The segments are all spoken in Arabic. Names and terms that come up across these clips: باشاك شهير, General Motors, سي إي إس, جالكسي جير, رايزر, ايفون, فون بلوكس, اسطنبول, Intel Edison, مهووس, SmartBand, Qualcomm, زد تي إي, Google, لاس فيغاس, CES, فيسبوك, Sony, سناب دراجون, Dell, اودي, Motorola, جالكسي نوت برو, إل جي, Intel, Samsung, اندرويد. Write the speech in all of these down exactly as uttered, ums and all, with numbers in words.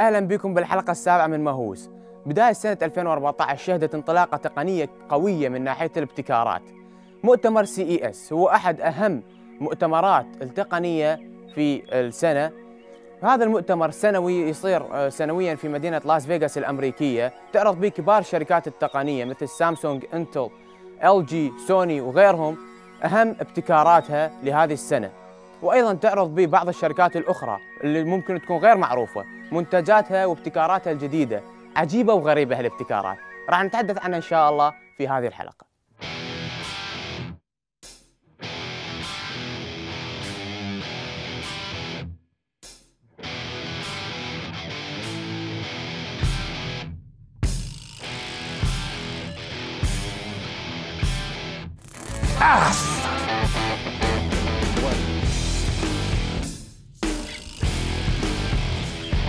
اهلا بكم بالحلقه السابعه من مهووس. بدايه سنه ألفين وأربعة عشر شهدت انطلاقه تقنيه قويه من ناحيه الابتكارات. مؤتمر سي إي إس هو احد اهم مؤتمرات التقنيه في السنه. هذا المؤتمر سنوي يصير سنويا في مدينه لاس فيغاس الامريكيه، تعرض به كبار الشركات التقنيه مثل سامسونج، انتل، إل جي، سوني وغيرهم اهم ابتكاراتها لهذه السنه. وايضا تعرض به بعض الشركات الاخرى اللي ممكن تكون غير معروفه، منتجاتها وابتكاراتها الجديده، عجيبه وغريبه هالابتكارات، راح نتحدث عنها ان شاء الله في هذه الحلقه.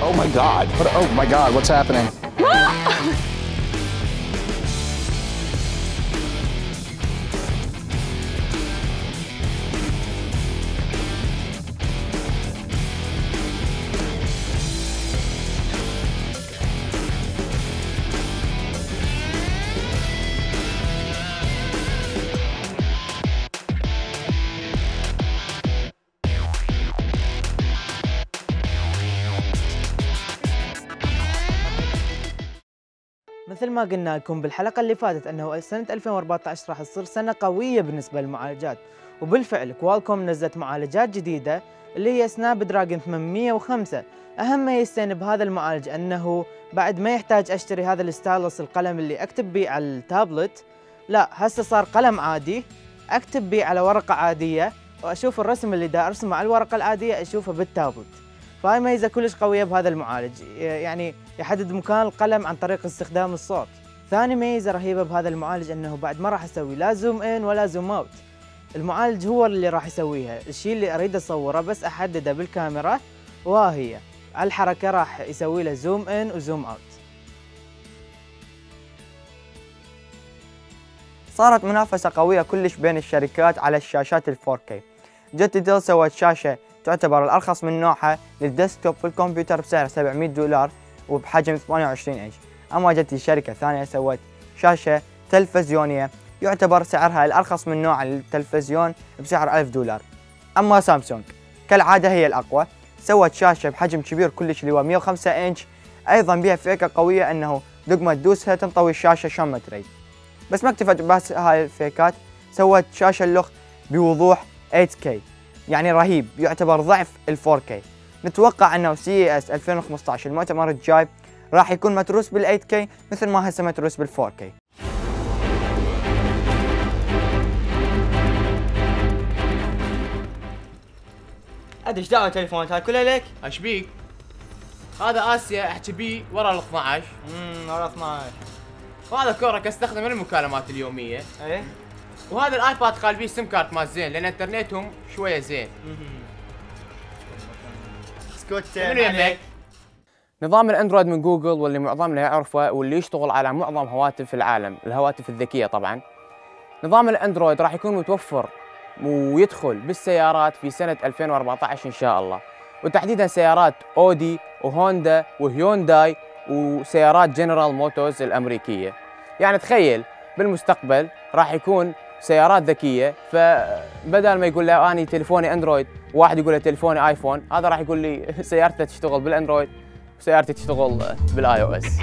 Oh my God! What, oh my God! What's happening? مثل ما قلنا لكم بالحلقة اللي فاتت أنه سنة ألفين وأربعة عشر راح تصير سنة قوية بالنسبة للمعالجات، وبالفعل كوالكوم نزلت معالجات جديدة اللي هي سناب دراجون ثمانمئة وخمسة. أهم ما يستهين بهذا المعالج أنه بعد ما يحتاج أشتري هذا الستايلس القلم اللي أكتب بيه على التابلت، لا هسه صار قلم عادي أكتب بيه على ورقة عادية وأشوف الرسم اللي دا أرسمه على الورقة العادية أشوفه بالتابلت. فهاي ميزة كلش قوية بهذا المعالج، يعني يحدد مكان القلم عن طريق استخدام الصوت. ثاني ميزة رهيبة بهذا المعالج أنه بعد ما راح أسوي لا زوم إن ولا زوم أوت، المعالج هو اللي راح يسويها. الشيء اللي أريد أصوره بس أحدده بالكاميرا، وهي على الحركة راح يسوي له زوم إن وزوم أوت. صارت منافسة قوية كلش بين الشركات على الشاشات الفور كي. جت ديل سوت شاشة تعتبر الأرخص من نوعها للديسكتوب والكمبيوتر بسعر سبعمئة دولار وبحجم ثمانية وعشرين إنش، أما جت شركة ثانية سوت شاشة تلفزيونية يعتبر سعرها الأرخص من نوعها للتلفزيون بسعر ألف دولار، أما سامسونج كالعادة هي الأقوى، سوت شاشة بحجم كبير كلش اللي هو مئة وخمسة إنش، أيضا بها فكرة قوية أنه دقمة تدوسها تنطوي الشاشة شمة ري. بس ما اكتفت بس هاي الفيكات، سوت شاشة اللخ بوضوح ثمانية كي، يعني رهيب يعتبر ضعف ال فور كي. نتوقع انه سي إي إس ألفين وخمسة عشر المؤتمر الجاي راح يكون متروس بال ثمانية كي مثل ما هسه متروس بال فور كي. ادش دعوة تليفونات هاي كلها لك؟ ايش بيك؟ هذا اسيا احكي بيه ورا ال اثنعش. امم ورا اثنعش. وهذا كورك استخدمه للمكالمات اليومية. ايه. وهذا الايباد قال بيه سم كارت ما زين لان انترنتهم شويه زين. اسكت منو يمك؟ نظام الاندرويد من جوجل واللي معظمنا يعرفه واللي يشتغل على معظم هواتف العالم، الهواتف الذكيه طبعا. نظام الاندرويد راح يكون متوفر ويدخل بالسيارات في سنه ألفين وأربعة عشر ان شاء الله، وتحديدا سيارات اودي وهوندا وهيونداي وسيارات جنرال موتورز الامريكيه. يعني تخيل بالمستقبل راح يكون سيارات ذكيه، فبدل ما يقول له اني تليفوني اندرويد واحد يقول له تليفوني ايفون، هذا راح يقول لي سيارته تشتغل بالاندرويد وسيارتي تشتغل بالاي او اس.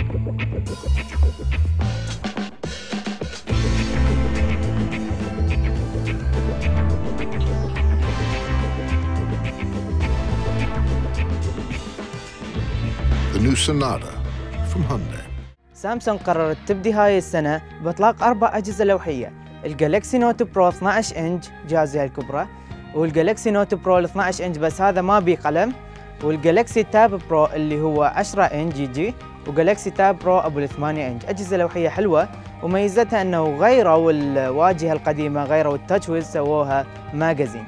سامسونج قررت تبدي هاي السنه باطلاق اربع اجهزه لوحيه: الجالكسي نوت برو اثنعش إنش جهازها الكبرى، والجالكسي نوت برو اثنعش إنش بس هذا ما بيه قلم، والجالكسي تاب برو اللي هو عشرة إنش جي جي، وجالكسي تاب برو ابو ثمانية إنش. اجهزه لوحيه حلوه، وميزتها انه غيروا الواجهه القديمه، غيروا التاتش ويل سووها ماجازين.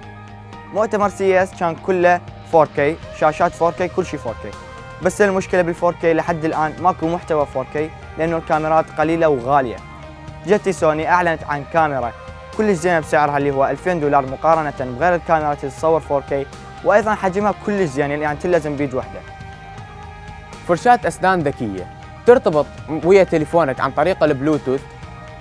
مؤتمر سي اس كان كله فور كي، شاشات فور كي، كل شيء فور كي. بس المشكله بال فور كي لحد الان ماكو محتوى فور كي لانه الكاميرات قليله وغاليه. جت سوني اعلنت عن كاميرا كلش زينه بسعرها اللي هو ألفين دولار مقارنه بغير الكاميرات اللي تصور فور كي، وايضا حجمها كلش زين يعني تلزم بيد وحده. فرشاة أسنان ذكية ترتبط ويا تليفونك عن طريق البلوتوث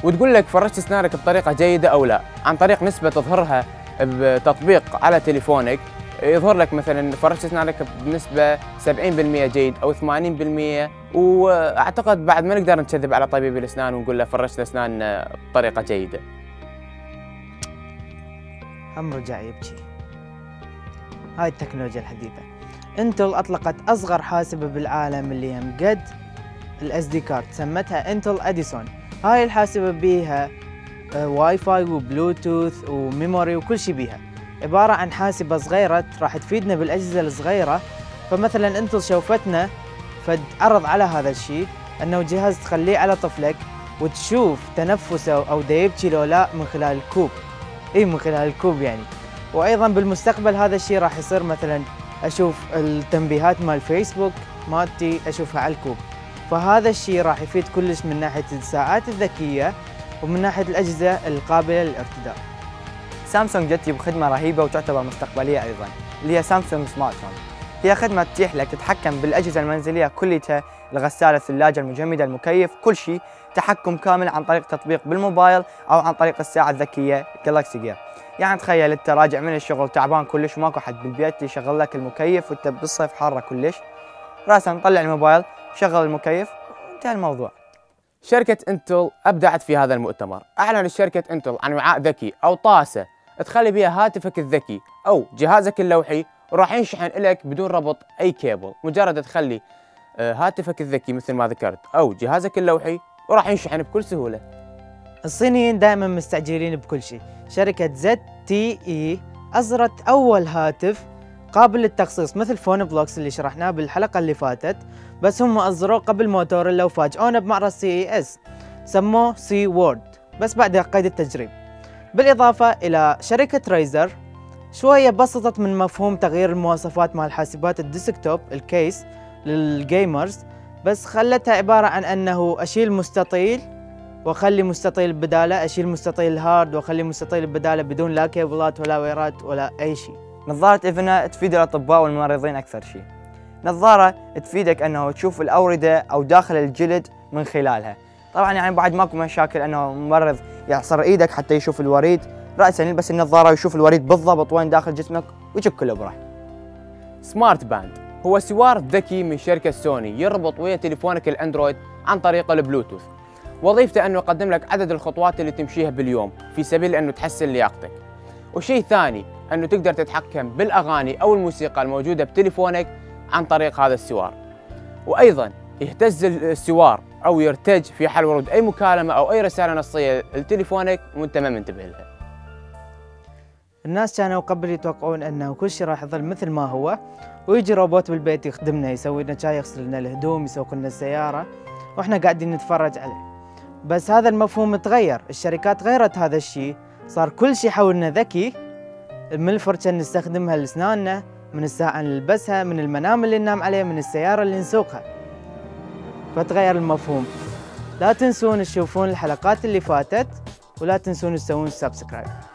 وتقول لك فرشت أسنانك بطريقة جيدة أو لا، عن طريق نسبة تظهرها بتطبيق على تليفونك، يظهر لك مثلا فرشت أسنانك بنسبة سبعين بالمئة جيد أو ثمانين بالمئة، وأعتقد بعد ما نقدر نكذب على طبيب الأسنان ونقول له فرشت أسنان بطريقة جيدة. عمرو جاي يبكي. هاي التكنولوجيا الحديثة. انتل أطلقت أصغر حاسبة بالعالم اللي هم قد الاس دي كارد، سمتها انتل اديسون. هاي الحاسبة بيها واي فاي وبلوتوث وميموري وكل شيء بيها، عبارة عن حاسبة صغيرة راح تفيدنا بالأجهزة الصغيرة. فمثلا انتل شوفتنا فتعرض على هذا الشيء أنه جهاز تخليه على طفلك وتشوف تنفسه أو دا يبكي لو لا من خلال الكوب، اي من خلال الكوب يعني. وايضا بالمستقبل هذا الشيء راح يصير، مثلا اشوف التنبيهات مال فيسبوك مالتي اشوفها على الكوب، فهذا الشيء راح يفيد كلش من ناحيه الساعات الذكيه ومن ناحيه الاجهزه القابله للارتداء. سامسونج جت بخدمه رهيبه وتعتبر مستقبليه ايضا، اللي هي سامسونج سمارت ثينغز. هي خدمه تتيح لك تتحكم بالاجهزه المنزليه كلها، الغساله، الثلاجه، المجمده، المكيف، كل شيء تحكم كامل عن طريق تطبيق بالموبايل او عن طريق الساعه الذكيه جالاكسي جير. يعني تخيل انت راجع من الشغل تعبان كلش، ماكو حد بالبيت يشغل لك المكيف وانت بالصيف حاره كلش، راسا طلع الموبايل شغل المكيف وانتهى الموضوع. شركه انتل ابدعت في هذا المؤتمر، اعلنت شركه انتل عن وعاء ذكي او طاسه تخلي بها هاتفك الذكي او جهازك اللوحي، وراح ينشحن لك بدون ربط اي كيبل، مجرد تخلي هاتفك الذكي مثل ما ذكرت او جهازك اللوحي وراح ينشحن بكل سهوله. الصينيين دائما مستعجلين بكل شيء. شركه زد تي إي اصدرت اول هاتف قابل للتخصيص مثل فون بلوكس اللي شرحناه بالحلقه اللي فاتت، بس هم اصدروه قبل موتورولا وفاجئونا بمعرض سي إي إس، سموه سي وورد بس بعد قيد التجريب. بالاضافه الى شركه رايزر شويه بسطت من مفهوم تغيير المواصفات مال حاسبات الديسكتوب الكيس للجيمرز، بس خلتها عباره عن انه اشيل مستطيل واخلي مستطيل بداله، اشيل مستطيل هارد واخلي مستطيل بداله، بدون لا كيبلات ولا ويرات ولا اي شيء. نظاره ايفنا تفيد الاطباء والممرضين اكثر شيء. نظاره تفيدك انه تشوف الاورده او داخل الجلد من خلالها. طبعا يعني بعد ماكو مشاكل انه الممرض يعصر ايدك حتى يشوف الوريد، راسا يلبس النظاره ويشوف الوريد بالضبط وين داخل جسمك ويشك الابره. سمارت باند هو سوار ذكي من شركه سوني يربط ويا تليفونك الاندرويد عن طريق البلوتوث. وظيفته انه يقدم لك عدد الخطوات اللي تمشيها باليوم في سبيل انه تحسن لياقتك. وشيء ثاني انه تقدر تتحكم بالاغاني او الموسيقى الموجوده بتليفونك عن طريق هذا السوار. وايضا يهتز السوار او يرتج في حال ورود اي مكالمه او اي رساله نصيه لتليفونك وانت ما منتبه لها. الناس كانوا قبل يتوقعون انه كل شيء راح يظل مثل ما هو ويجي روبوت بالبيت يخدمنا، يسوي لنا شاي، يغسل لنا الهدوم، يسوق لنا السياره واحنا قاعدين نتفرج عليه. بس هذا المفهوم تغير، الشركات غيرت هذا الشيء، صار كل شيء حولنا ذكي، من الفرشة اللي نستخدمها لأسناننا، من الساعة اللي نلبسها، من المنام اللي ننام عليه، من السيارة اللي نسوقها، فتغير المفهوم. لا تنسون تشوفون الحلقات اللي فاتت ولا تنسون تسوون سبسكرايب.